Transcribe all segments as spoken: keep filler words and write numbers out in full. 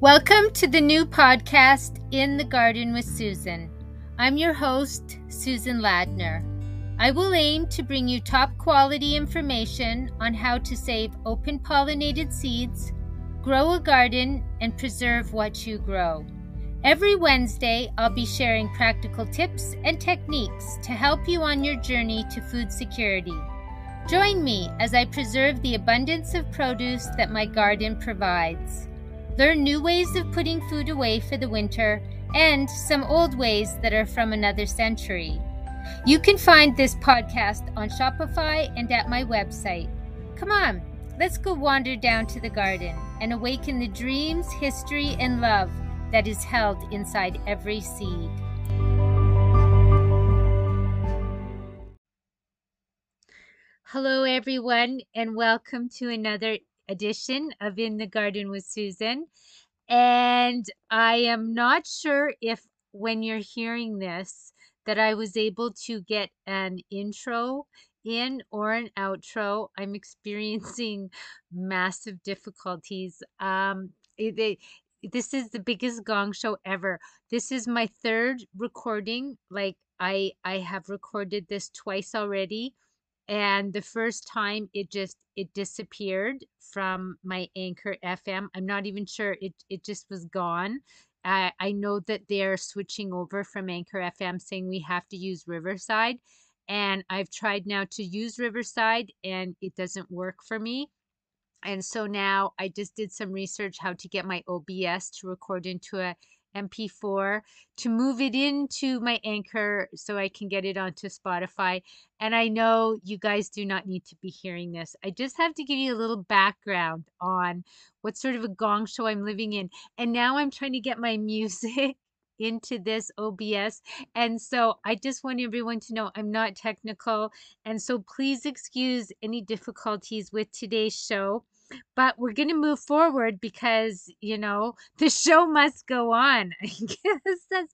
Welcome to the new podcast, In the Garden with Susan. I'm your host, Susan Ladner. I will aim to bring you top quality information on how to save open pollinated seeds, grow a garden, and preserve what you grow. Every Wednesday, I'll be sharing practical tips and techniques to help you on your journey to food security. Join me as I preserve the abundance of produce that my garden provides. Learn new ways of putting food away for the winter and some old ways that are from another century. You can find this podcast on Shopify and at my website. Come on, let's go wander down to the garden and awaken the dreams, history, and love that is held inside every seed. Hello, everyone, and welcome to another edition of In the Garden with Susan. And I am not sure if when you're hearing this that I was able to get an intro in or an outro. I'm experiencing massive difficulties. Um, it, it, this is the biggest gong show ever. This is my third recording. Like I, I have recorded this twice already. And the first time it just, it disappeared from my Anchor F M. I'm not even sure, it it just was gone. I, I know that they're switching over from Anchor F M saying we have to use Riverside. And I've tried now to use Riverside and it doesn't work for me. And so now I just did some research how to get my O B S to record into a M P four to move it into my Anchor so I can get it onto Spotify. And I know you guys do not need to be hearing this. I just have to give you a little background on what sort of a gong show I'm living in. And now I'm trying to get my music into this O B S. And so I just want everyone to know I'm not technical. And so please excuse any difficulties with today's show. But we're going to move forward because, you know, the show must go on, I guess. That's,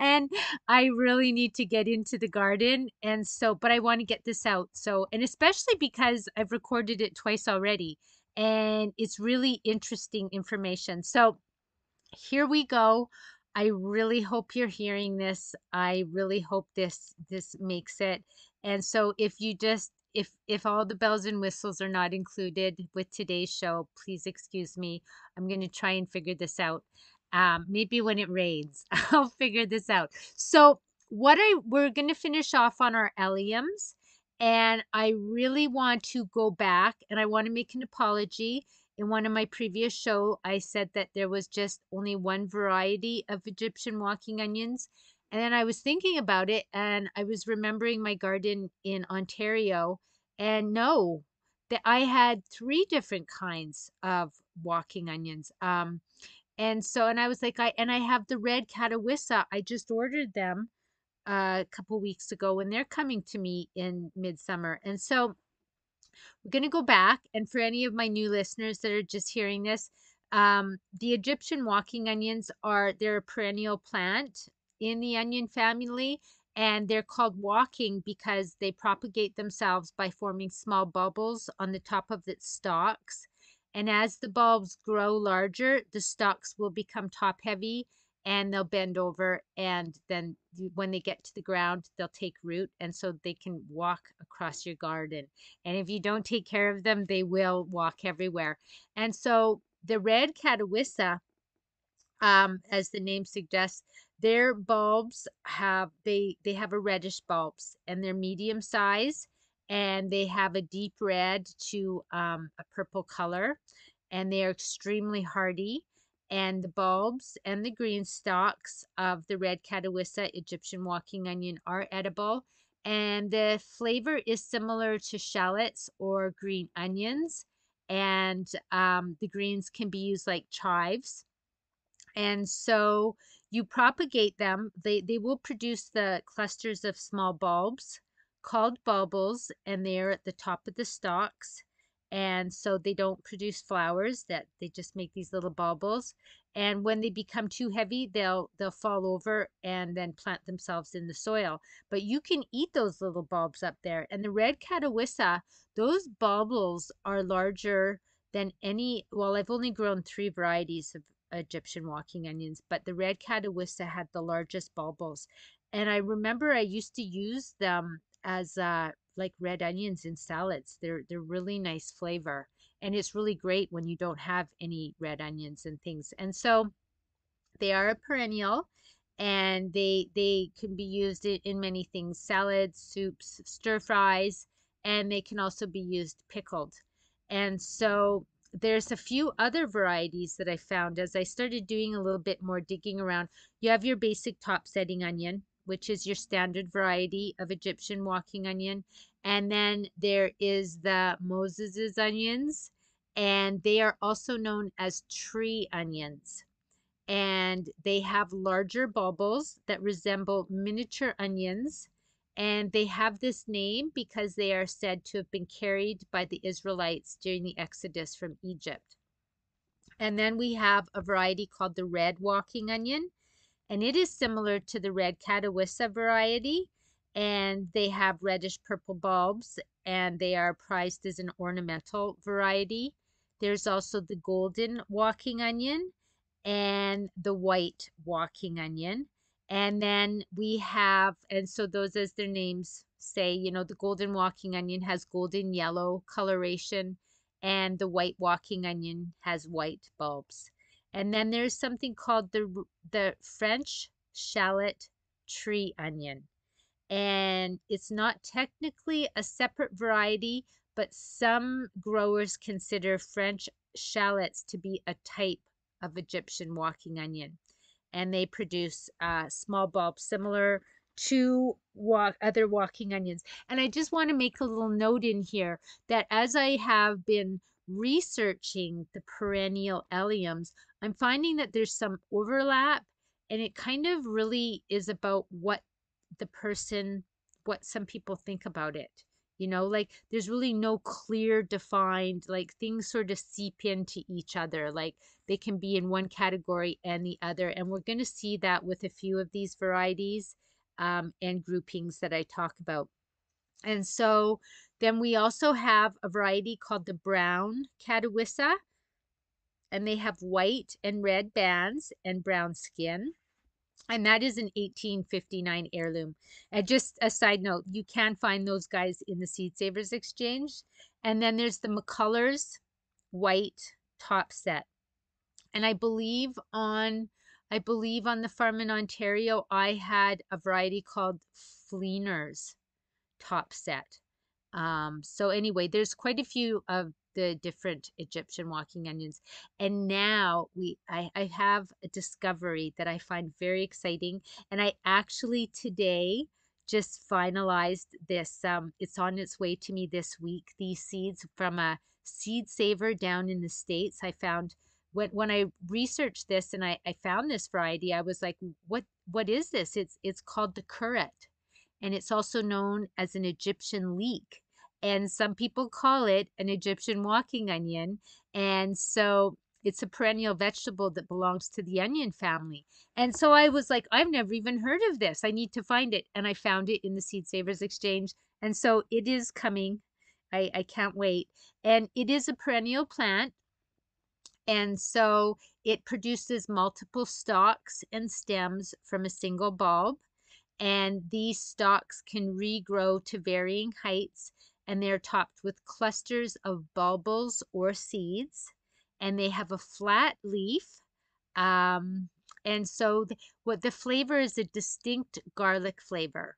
and I really need to get into the garden. And so, but I want to get this out. So, and especially because I've recorded it twice already and it's really interesting information. So here we go. I really hope you're hearing this. I really hope this, this makes it. And so if you just, If if all the bells and whistles are not included with today's show, please excuse me. I'm going to try and figure this out. Um, maybe when it rains, I'll figure this out. So what I we're going to finish off on our alliums. And I really want to go back and I want to make an apology. In one of my previous show, I said that there was just only one variety of Egyptian walking onions. And then I was thinking about it and I was remembering my garden in Ontario, and no, that I had three different kinds of walking onions. Um, and so, and I was like, I, and I have the red Catawissa. I just ordered them uh, a couple weeks ago and they're coming to me in midsummer. And so we're going to go back. And for any of my new listeners that are just hearing this, um, the Egyptian walking onions are, they're a perennial plant in the onion family, and they're called walking because they propagate themselves by forming small bubbles on the top of its stalks. And as the bulbs grow larger, the stalks will become top heavy and they'll bend over, and then when they get to the ground, they'll take root, and so they can walk across your garden. And if you don't take care of them, they will walk everywhere. And so the red Catawissa, um, as the name suggests, their bulbs have, they, they have a reddish bulbs, and they're medium size, and they have a deep red to um, a purple color, and they are extremely hardy. And the bulbs and the green stalks of the red Catawissa Egyptian walking onion are edible. And the flavor is similar to shallots or green onions. And um, the greens can be used like chives. And so you propagate them. They they will produce the clusters of small bulbs called bulbils, and they're at the top of the stalks. And so they don't produce flowers, that they just make these little bulbils. And when they become too heavy, they'll they'll fall over and then plant themselves in the soil. But you can eat those little bulbs up there. And the red Catawissa, those bulbils are larger than any, well, I've only grown three varieties of Egyptian walking onions, but the red Catawissa had the largest bulbs. And I remember I used to use them as uh, like red onions in salads. They're they're really nice flavor. And it's really great when you don't have any red onions and things. And so they are a perennial, and they they can be used in many things: salads, soups, stir fries, and they can also be used pickled. And so there's a few other varieties that I found as I started doing a little bit more digging around. You have your basic top-setting onion, which is your standard variety of Egyptian walking onion. And then there is the Moses's onions, and they are also known as tree onions. And they have larger bulbs that resemble miniature onions. And they have this name because they are said to have been carried by the Israelites during the Exodus from Egypt. And then we have a variety called the red walking onion, and it is similar to the red Catawissa variety, and they have reddish purple bulbs, and they are prized as an ornamental variety. There's also the golden walking onion and the white walking onion. And then we have, and so those, as their names say, you know, the golden walking onion has golden yellow coloration, and the white walking onion has white bulbs. And then there's something called the the French shallot tree onion. And it's not technically a separate variety, but some growers consider French shallots to be a type of Egyptian walking onion. And they produce uh, small bulbs similar to walk, other walking onions. And I just want to make a little note in here that as I have been researching the perennial alliums, I'm finding that there's some overlap, and it kind of really is about what the person, what some people think about it. You know, like there's really no clear defined, like things sort of seep into each other, like they can be in one category and the other. And we're going to see that with a few of these varieties um, and groupings that I talk about. And so then we also have a variety called the brown Catawissa, and they have white and red bands and brown skin. And that is an eighteen fifty-nine heirloom. And just a side note, you can find those guys in the Seed Savers Exchange. And then there's the McCullers white top set. And I believe on, I believe on the farm in Ontario, I had a variety called Fleeners top set. Um, so anyway, there's quite a few of the different Egyptian walking onions. And now we, I, I have a discovery that I find very exciting. And I actually today just finalized this. Um, it's on its way to me this week, these seeds from a seed saver down in the States. I found when, when I researched this and I, I found this variety, I was like, what, what is this? It's, it's called the Kurrat, and it's also known as an Egyptian leek. And some people call it an Egyptian walking onion. And so it's a perennial vegetable that belongs to the onion family. And so I was like, I've never even heard of this. I need to find it. And I found it in the Seed Savers Exchange. And so it is coming. I, I can't wait. And it is a perennial plant. And so it produces multiple stalks and stems from a single bulb. And these stalks can regrow to varying heights. And they're topped with clusters of bulbils or seeds, and they have a flat leaf. Um, and so the, what the flavor is a distinct garlic flavor.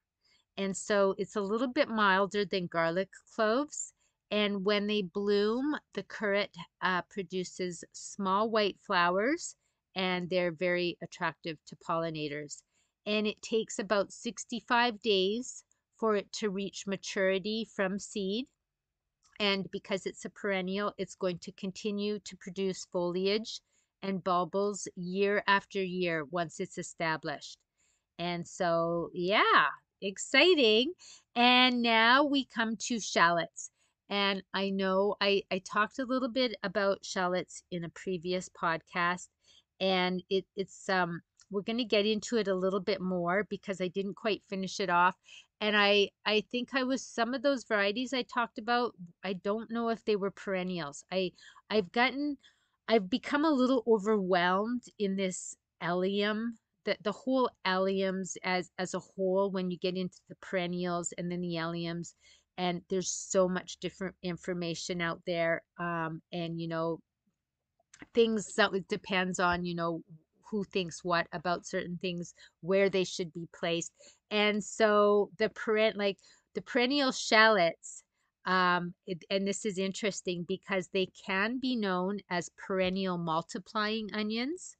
And so it's a little bit milder than garlic cloves. And when they bloom, the Kurrat uh, produces small white flowers, and they're very attractive to pollinators. And it takes about sixty-five days for it to reach maturity from seed. And because it's a perennial, it's going to continue to produce foliage and bulbils year after year once it's established. And so, yeah, exciting. And now we come to shallots. And I know I, I talked a little bit about shallots in a previous podcast, and it, it's, um, we're going to get into it a little bit more because I didn't quite finish it off. And I, I think I was, some of those varieties I talked about, I don't know if they were perennials. I, I've gotten, I've become a little overwhelmed in this allium, the, the whole alliums as, as a whole, when you get into the perennials and then the alliums, and there's so much different information out there. Um, and, you know, things that it depends on, you know, who thinks what about certain things, where they should be placed. And so the peren- like the perennial shallots, um, it, and this is interesting because they can be known as perennial multiplying onions,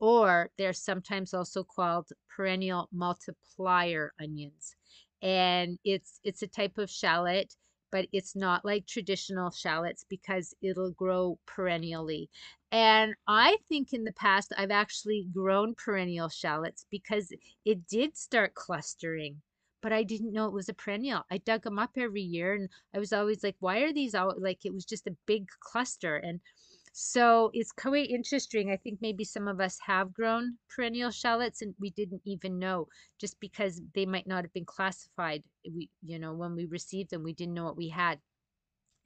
or they're sometimes also called perennial multiplier onions. And it's it's a type of shallot, but it's not like traditional shallots because it'll grow perennially. And I think in the past, I've actually grown perennial shallots because it did start clustering, but I didn't know it was a perennial. I dug them up every year and I was always like, why are these all, like, it was just a big cluster. And so it's quite interesting. I think maybe some of us have grown perennial shallots and we didn't even know, just because they might not have been classified. We, you know, when we received them, we didn't know what we had.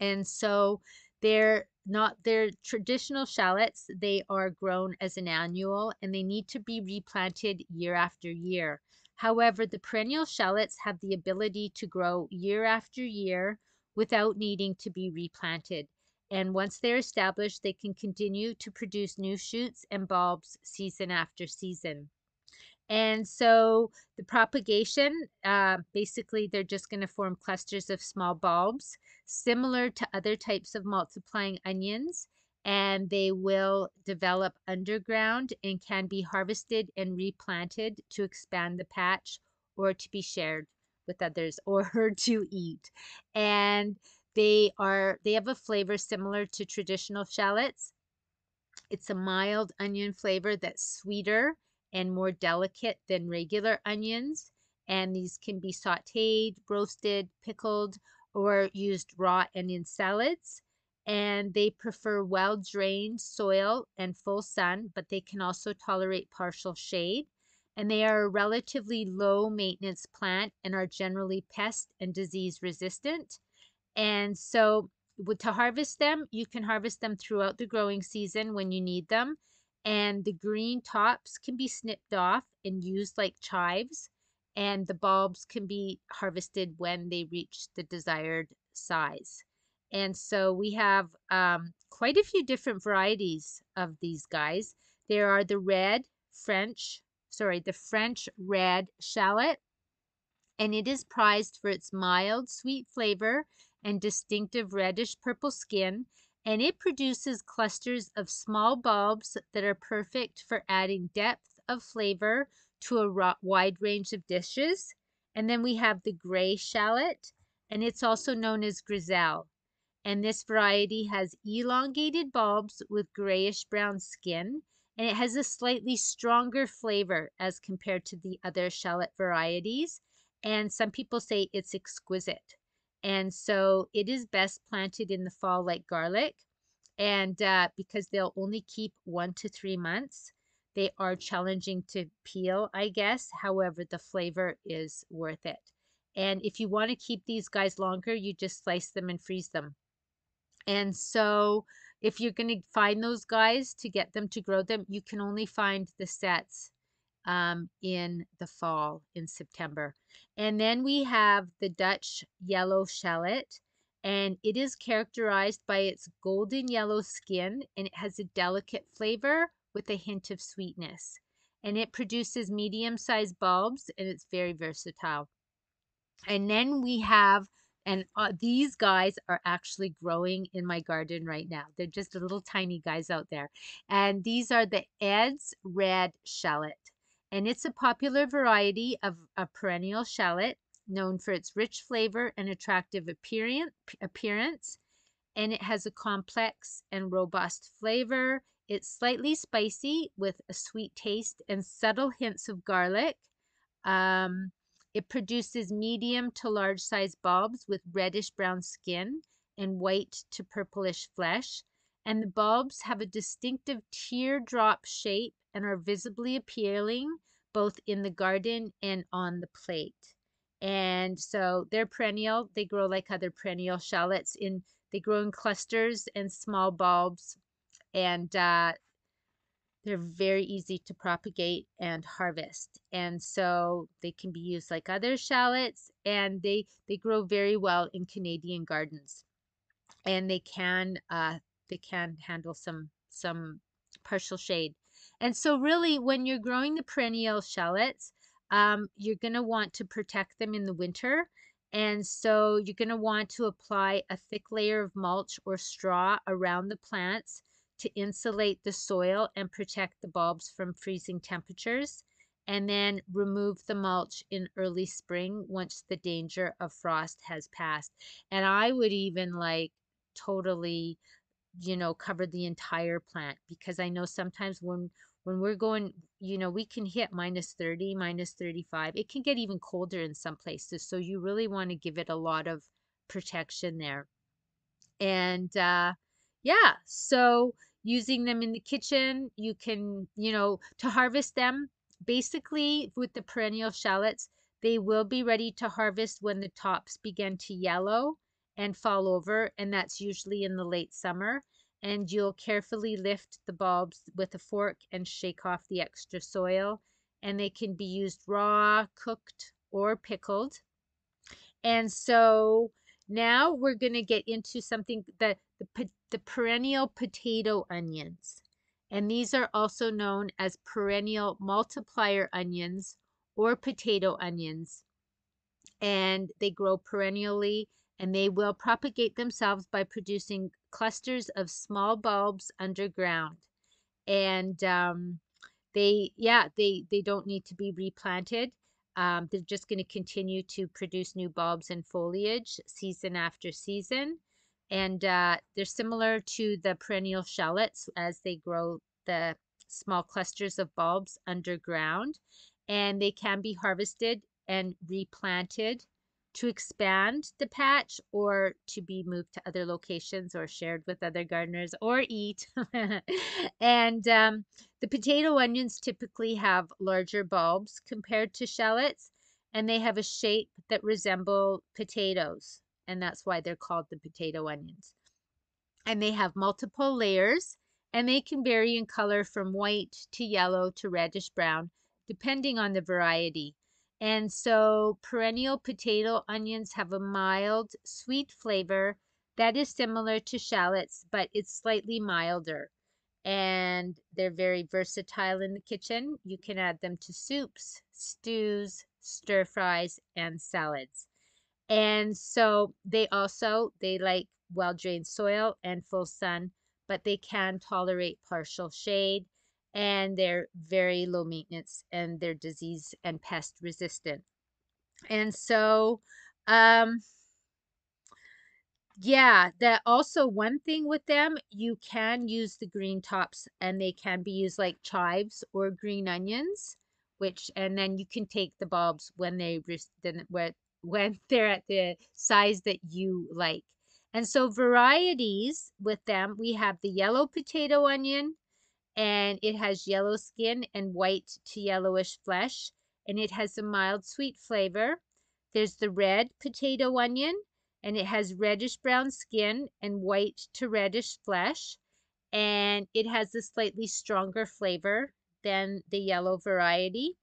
And so they're not, they're traditional shallots. They are grown as an annual and they need to be replanted year after year. However, the perennial shallots have the ability to grow year after year without needing to be replanted. And once they're established, they can continue to produce new shoots and bulbs season after season. And so the propagation, uh, basically they're just going to form clusters of small bulbs, similar to other types of multiplying onions, and they will develop underground and can be harvested and replanted to expand the patch or to be shared with others or to eat. And They are, they have a flavor similar to traditional shallots. It's a mild onion flavor that's sweeter and more delicate than regular onions. And these can be sauteed, roasted, pickled, or used raw and in salads. And they prefer well-drained soil and full sun, but they can also tolerate partial shade. And they are a relatively low-maintenance plant and are generally pest and disease resistant. And so to harvest them, you can harvest them throughout the growing season when you need them. And the green tops can be snipped off and used like chives. And the bulbs can be harvested when they reach the desired size. And so we have um, quite a few different varieties of these guys. There are the red French, sorry, the French Red Shallot. And it is prized for its mild, sweet flavor and distinctive reddish-purple skin, and it produces clusters of small bulbs that are perfect for adding depth of flavor to a wide range of dishes. And then we have the Grey Shallot, and it's also known as Grizelle. And this variety has elongated bulbs with grayish-brown skin, and it has a slightly stronger flavor as compared to the other shallot varieties. And some people say it's exquisite. And so it is best planted in the fall like garlic, and uh, because they'll only keep one to three months. They are challenging to peel, I guess. However, the flavor is worth it. And if you want to keep these guys longer, you just slice them and freeze them. And so if you're going to find those guys to get them to grow them, you can only find the sets um in the fall in September. And then we have the Dutch Yellow Shallot, and it is characterized by its golden yellow skin, and it has a delicate flavor with a hint of sweetness, and it produces medium-sized bulbs, and it's very versatile. And then we have, and uh, these guys are actually growing in my garden right now. They're just little tiny guys out there, and these are the Ed's Red Shallot. And it's a popular variety of a perennial shallot known for its rich flavor and attractive appearance. And it has a complex and robust flavor. It's slightly spicy with a sweet taste and subtle hints of garlic. Um, it produces medium to large size bulbs with reddish brown skin and white to purplish flesh. And the bulbs have a distinctive teardrop shape and are visibly appealing both in the garden and on the plate. And so they're perennial. They grow like other perennial shallots. In, they grow in clusters and small bulbs, and uh, they're very easy to propagate and harvest. And so they can be used like other shallots, and they, they grow very well in Canadian gardens. And they can uh, they can handle some some partial shade. And so really, when you're growing the perennial shallots, um, you're going to want to protect them in the winter. And so you're going to want to apply a thick layer of mulch or straw around the plants to insulate the soil and protect the bulbs from freezing temperatures. And then remove the mulch in early spring once the danger of frost has passed. And I would even like totally, you know, cover the entire plant, because I know sometimes when when we're going, you know, we can hit minus thirty, minus thirty-five. It can get even colder in some places. So you really want to give it a lot of protection there. And uh, yeah, so using them in the kitchen, you can, you know, to harvest them. Basically, with the perennial shallots, they will be ready to harvest when the tops begin to yellow and fall over, and that's usually in the late summer. And you'll carefully lift the bulbs with a fork and shake off the extra soil, and they can be used raw, cooked, or pickled. And so now we're going to get into something that the, the perennial potato onions. And these are also known as perennial multiplier onions or potato onions. And they grow perennially, and they will propagate themselves by producing clusters of small bulbs underground. And um, they, yeah, they, they don't need to be replanted. Um, they're just going to continue to produce new bulbs and foliage season after season. And uh, they're similar to the perennial shallots as they grow the small clusters of bulbs underground. And they can be harvested and replanted to expand the patch, or to be moved to other locations or shared with other gardeners or eat. And um, the potato onions typically have larger bulbs compared to shallots, and they have a shape that resemble potatoes. And that's why they're called the potato onions. And they have multiple layers, and they can vary in color from white to yellow to reddish brown, depending on the variety. And so perennial potato onions have a mild, sweet flavor that is similar to shallots, but it's slightly milder. And they're very versatile in the kitchen. You can add them to soups, stews, stir fries, and salads. And so they also, they like well-drained soil and full sun, but they can tolerate partial shade, and they're very low maintenance, and they're disease and pest resistant. And so, um, yeah, that also one thing with them, you can use the green tops, and they can be used like chives or green onions, which, and then you can take the bulbs when they, then where, when they're at the size that you like. And so varieties with them, we have the yellow potato onion, and it has yellow skin and white to yellowish flesh, and it has a mild sweet flavor. There's the red potato onion, and it has reddish brown skin and white to reddish flesh, and it has a slightly stronger flavor than the yellow variety.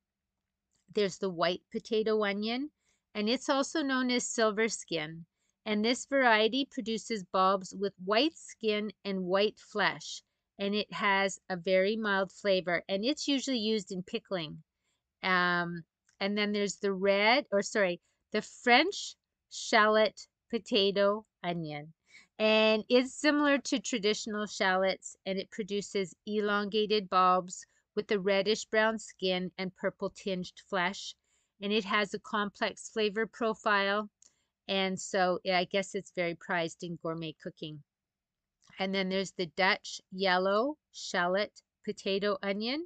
There's the white potato onion, and it's also known as silver skin. And this variety produces bulbs with white skin and white flesh. And it has a very mild flavor. And it's usually used in pickling. Um, and then there's the red, or sorry, the French shallot potato onion. And it's similar to traditional shallots. And it produces elongated bulbs with a reddish brown skin and purple tinged flesh. And it has a complex flavor profile. And so I guess it's very prized in gourmet cooking. And then there's the Dutch yellow shallot potato onion.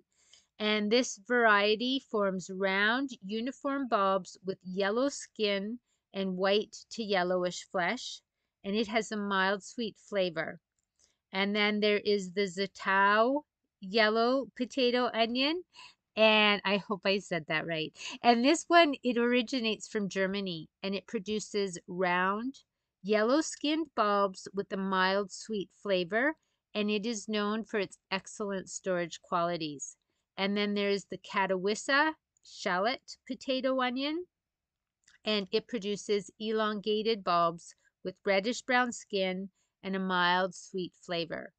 And this variety forms round, uniform bulbs with yellow skin and white to yellowish flesh. And it has a mild, sweet flavor. And then there is the Zittau yellow potato onion. And I hope I said that right. And this one, it originates from Germany, and it produces round, yellow-skinned bulbs with a mild, sweet flavor. and it is known for its excellent storage qualities. And then there's the Catawissa shallot potato onion, and it produces elongated bulbs with reddish-brown skin and a mild sweet flavor.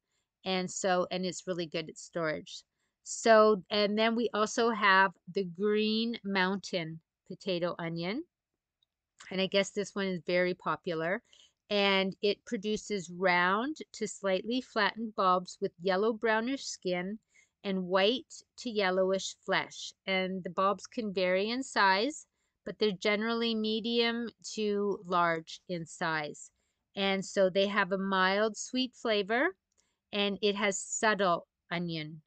And so, and it's really good at storage. So, and then we also have the Green Mountain potato onion. And I guess this one is very popular. And it produces round to slightly flattened bulbs with yellow brownish skin and white to yellowish flesh. And the bulbs can vary in size, but they're generally medium to large in size. And so they have a mild sweet flavor, and it has subtle onion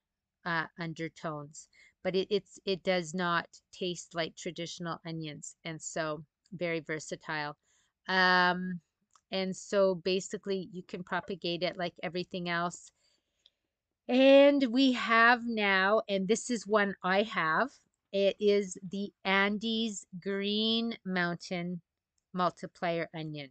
uh, undertones, but it, it's, it does not taste like traditional onions. And so very versatile. Um, and so basically you can propagate it like everything else. And we have now, and this is one I have, it is the Andy's Green Mountain multiplier onion.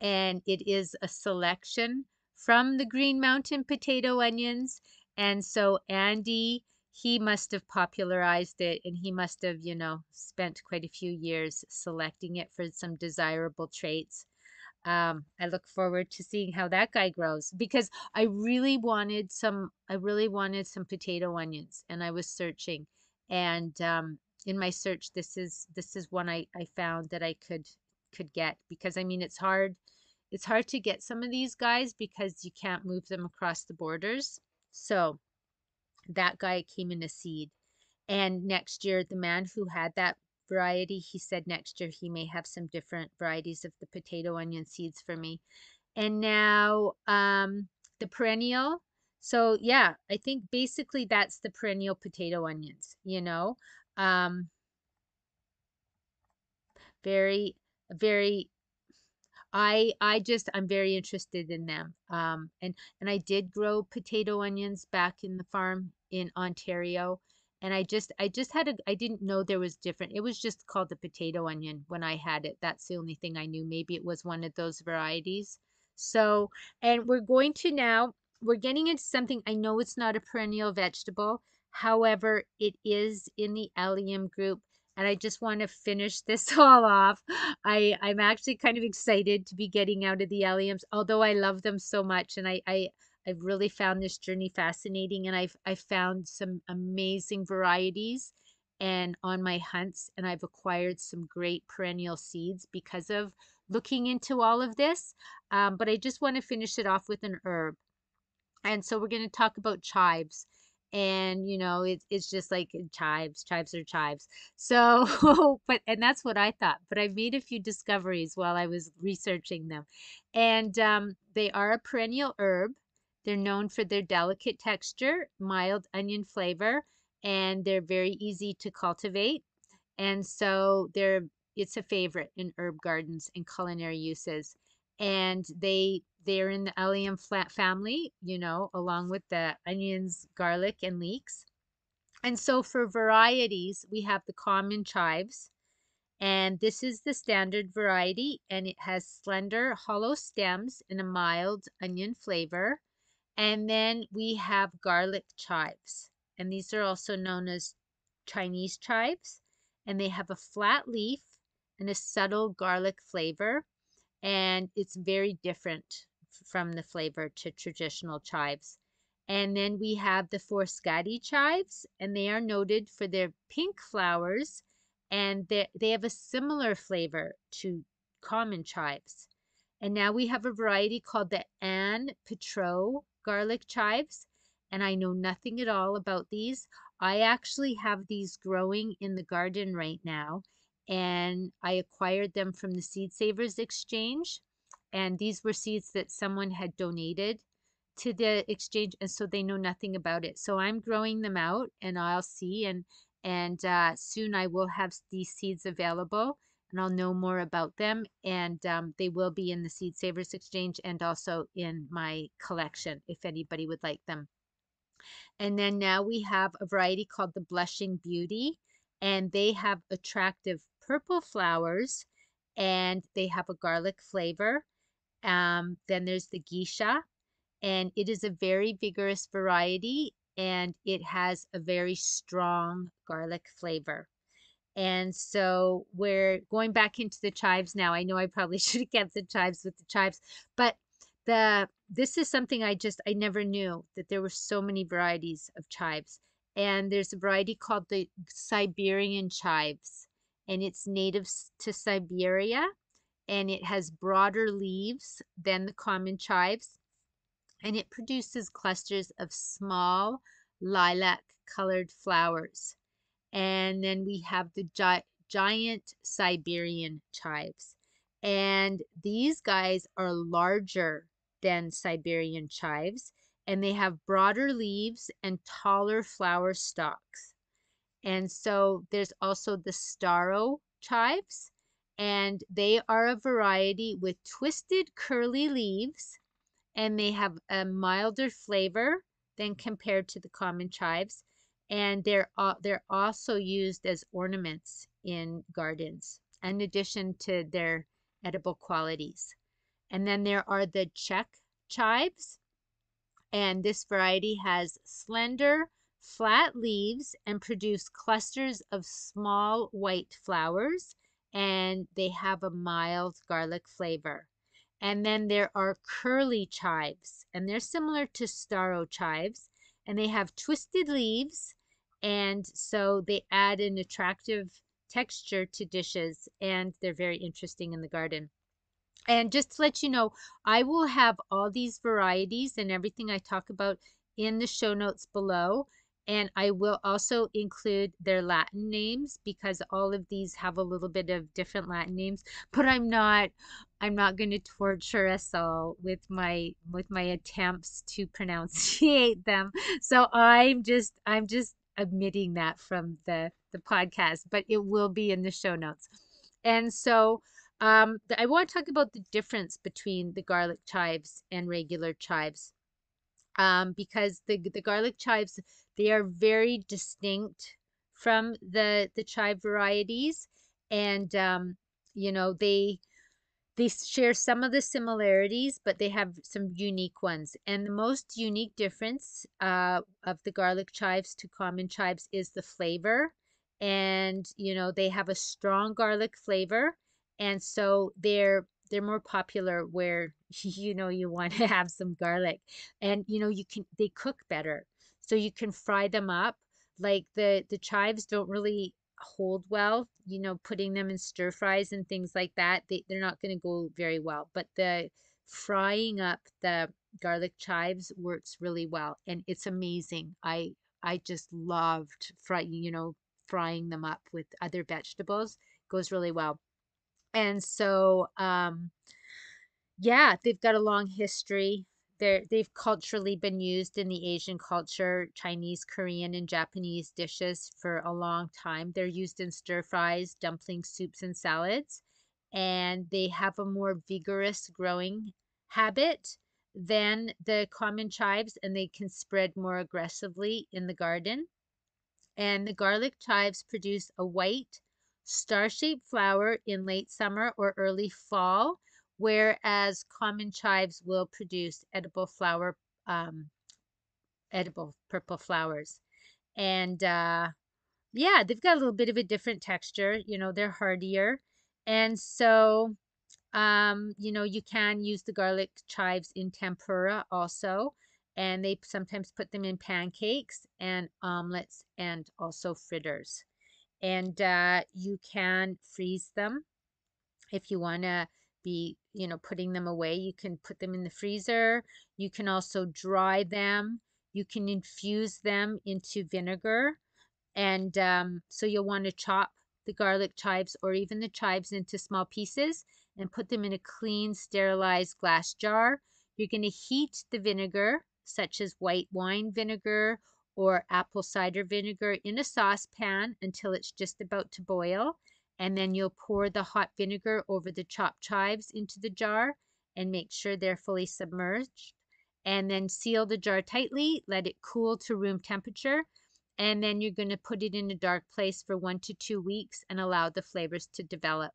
And it is a selection from the Green Mountain potato onions. And so Andy, he must have popularized it, and he must have, you know, spent quite a few years selecting it for some desirable traits. Um, I look forward to seeing how that guy grows, because I really wanted some, I really wanted some potato onions, and I was searching. And um, in my search, this is, this is one I, I found that I could, could get, because I mean, it's hard. It's hard to get some of these guys because you can't move them across the borders. So that guy came in a seed. And next year, the man who had that variety, he said next year he may have some different varieties of the potato onion seeds for me. And now um, the perennial. So yeah, I think basically that's the perennial potato onions, you know. Um, very, very... I I just I'm very interested in them, um, and and I did grow potato onions back in the farm in Ontario, and I just I just had a I didn't know there was different. It was just called the potato onion when I had it. That's the only thing I knew. Maybe it was one of those varieties. So, and we're going to now we're getting into something. I know it's not a perennial vegetable, however, it is in the allium group. And I just want to finish this all off. I, I'm actually kind of excited to be getting out of the alliums, although I love them so much. And I, I, I've really found this journey fascinating. And I've, I've found some amazing varieties and on my hunts. And I've acquired some great perennial seeds because of looking into all of this. Um, but I just want to finish it off with an herb. And so we're going to talk about chives. And, you know, it, it's just like chives, chives are chives. So, but, and that's what I thought, but I made a few discoveries while I was researching them. And um, they are a perennial herb. They're known for their delicate texture, mild onion flavor, and they're very easy to cultivate. And so they're, it's a favorite in herb gardens and culinary uses. And they, they're in the allium flat family, you know, along with the onions, garlic, and leeks. And so for varieties, we have the common chives. And this is the standard variety. And it has slender, hollow stems and a mild onion flavor. And then we have garlic chives. And these are also known as Chinese chives. And they have a flat leaf and a subtle garlic flavor. And it's very different from the flavor to traditional chives. And then we have the Frascati chives, and they are noted for their pink flowers, and they they have a similar flavor to common chives. And now we have a variety called the Anne Petreau garlic chives, and I know nothing at all about these. I actually have these growing in the garden right now, and I acquired them from the Seed Savers Exchange. And these were seeds that someone had donated to the exchange, and so they know nothing about it. So I'm growing them out, and I'll see, and and uh, soon I will have these seeds available, and I'll know more about them, and um, they will be in the Seed Savers Exchange and also in my collection if anybody would like them. And then now we have a variety called the Blushing Beauty, and they have attractive purple flowers, and they have a garlic flavor. Um, then there's the Gisha, and it is a very vigorous variety, and it has a very strong garlic flavor. And so we're going back into the chives now. I know I probably should have kept the chives with the chives, but the this is something I just, I never knew that there were so many varieties of chives. And there's a variety called the Siberian chives, and it's native to Siberia, and it has broader leaves than the common chives, and it produces clusters of small lilac-colored flowers. And then we have the gi- giant Siberian chives. And these guys are larger than Siberian chives, and they have broader leaves and taller flower stalks. And so there's also the Starrow chives, and they are a variety with twisted curly leaves, and they have a milder flavor than compared to the common chives. And they're they're also used as ornaments in gardens, in addition to their edible qualities. And then there are the Czech chives, and this variety has slender, flat leaves and produce clusters of small white flowers, and they have a mild garlic flavor. And then there are curly chives, and they're similar to Starrow chives, and they have twisted leaves, and so they add an attractive texture to dishes, and they're very interesting in the garden. And just to let you know, I will have all these varieties and everything I talk about in the show notes below, and I will also include their Latin names, because all of these have a little bit of different Latin names. But I'm not I'm not going to torture us all with my with my attempts to pronunciate them. So I'm just I'm just omitting that from the the podcast, but it will be in the show notes. And so um, I want to talk about the difference between the garlic chives and regular chives. Um, because the the garlic chives, they are very distinct from the the chive varieties, and um, you know they they share some of the similarities, but they have some unique ones. And the most unique difference uh, of the garlic chives to common chives is the flavor, and you know they have a strong garlic flavor, and so they're they're more popular where you know you want to have some garlic. And you know you can they cook better, so you can fry them up. Like the the chives don't really hold well, you know putting them in stir fries and things like that, they, they're not going to go very well. But the frying up the garlic chives works really well, and it's amazing. I I just loved frying you know frying them up with other vegetables. Goes really well. And so, um, yeah, they've got a long history. They're, they've culturally been used in the Asian culture, Chinese, Korean, and Japanese dishes for a long time. They're used in stir fries, dumplings, soups, and salads. And they have a more vigorous growing habit than the common chives, and they can spread more aggressively in the garden. And the garlic chives produce a white, star-shaped flower in late summer or early fall, whereas common chives will produce edible flower, um, edible purple flowers. And uh, yeah, they've got a little bit of a different texture. You know, they're hardier. And so, um, you know, you can use the garlic chives in tempura also. And they sometimes put them in pancakes and omelets and also fritters. And uh, you can freeze them if you want to be, you know, putting them away. You can put them in the freezer. You can also dry them. You can infuse them into vinegar. And um, so you'll want to chop the garlic chives or even the chives into small pieces and put them in a clean, sterilized glass jar. You're going to heat the vinegar, such as white wine vinegar or apple cider vinegar, in a saucepan until it's just about to boil, and then you'll pour the hot vinegar over the chopped chives into the jar and make sure they're fully submerged, and then seal the jar tightly, let it cool to room temperature, and then you're going to put it in a dark place for one to two weeks and allow the flavors to develop.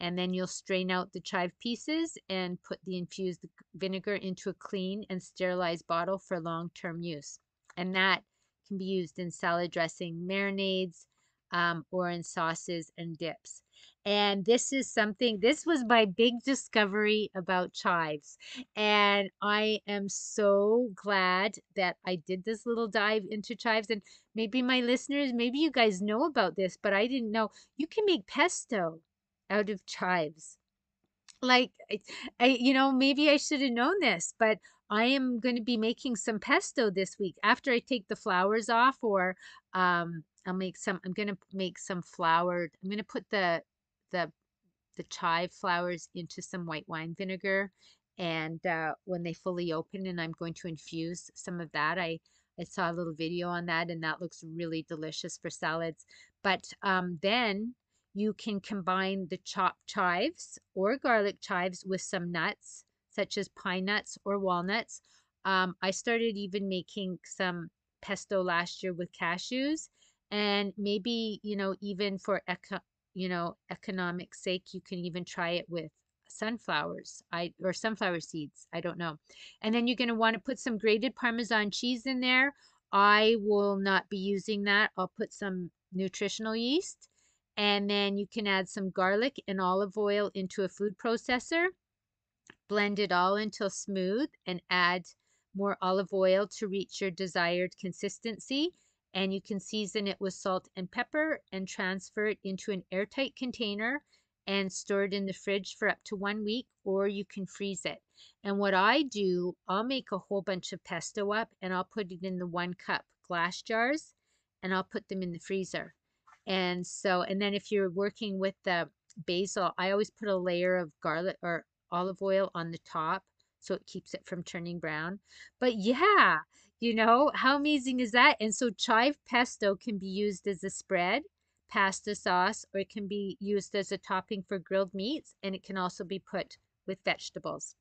and then you'll strain out the chive pieces and put the infused vinegar into a clean and sterilized bottle for long-term use. And that can be used in salad dressing, marinades, um, or in sauces and dips. And this is something, this was my big discovery about chives. And I am so glad that I did this little dive into chives. And maybe my listeners, maybe you guys know about this, but I didn't know. You can make pesto out of chives. Like, I, I you know, maybe I should have known this, but I am going to be making some pesto this week after I take the flowers off, or um, I'll make some, I'm going to make some floured, I'm going to put the the the chive flowers into some white wine vinegar, and uh, when they fully open, and I'm going to infuse some of that. I, I saw a little video on that, and that looks really delicious for salads. But um, then you can combine the chopped chives or garlic chives with some nuts, such as pine nuts or walnuts. Um, I started even making some pesto last year with cashews, and maybe, you know, even for eco- you know, economic sake, you can even try it with sunflowers I or sunflower seeds. I don't know. And then you're going to want to put some grated Parmesan cheese in there. I will not be using that. I'll put some nutritional yeast. And then you can add some garlic and olive oil into a food processor. Blend it all until smooth and add more olive oil to reach your desired consistency. And you can season it with salt and pepper and transfer it into an airtight container and store it in the fridge for up to one week, or you can freeze it. And what I do, I'll make a whole bunch of pesto up, and I'll put it in the one cup glass jars, and I'll put them in the freezer. And so, and then if you're working with the basil, I always put a layer of garlic or olive oil on the top, so it keeps it from turning brown. But yeah, you know, how amazing is that? And so chive pesto can be used as a spread, pasta sauce, or it can be used as a topping for grilled meats, and it can also be put with vegetables.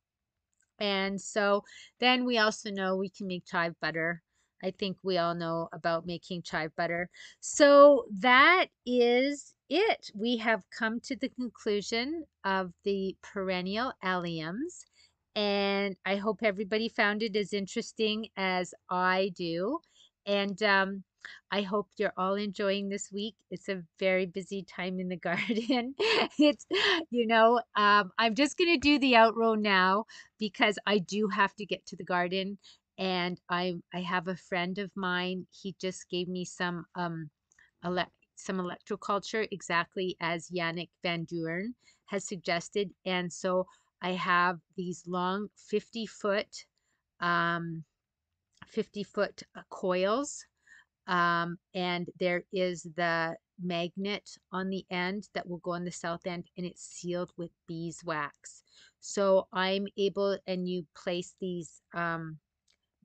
And so then we also know we can make chive butter. I think we all know about making chive butter. So that is it. We have come to the conclusion of the perennial alliums. And I hope everybody found it as interesting as I do. And um, I hope you're all enjoying this week. It's a very busy time in the garden. It's, you know, um, I'm just going to do the outro now because I do have to get to the garden. And I I have a friend of mine. He just gave me some um, ele- some electroculture, exactly as Yannick Van Doorn has suggested. And so I have these long fifty foot, um, fifty foot coils, um, and there is the magnet on the end that will go on the south end, and it's sealed with beeswax. So I'm able, and you place these, um,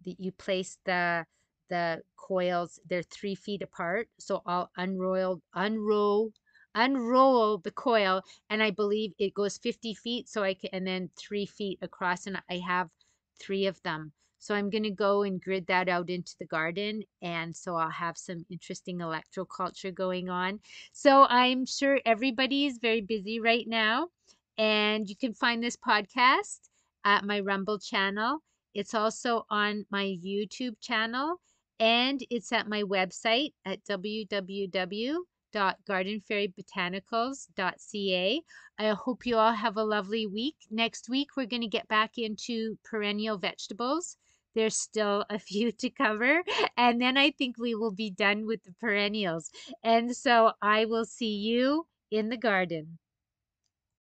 the, you place the the coils. They're three feet apart, so I'll unroll, unroll. unroll the coil, and I believe it goes fifty feet, so I can, and then three feet across, and I have three of them. So I'm going to go and grid that out into the garden, and so I'll have some interesting electroculture going on. So I'm sure everybody is very busy right now, and you can find this podcast at my Rumble channel. It's also on my YouTube channel, and it's at my website at w w w dot garden fairy botanicals dot c a. I hope you all have a lovely week. Next week, we're going to get back into perennial vegetables. There's still a few to cover. And then I think we will be done with the perennials. And so I will see you in the garden.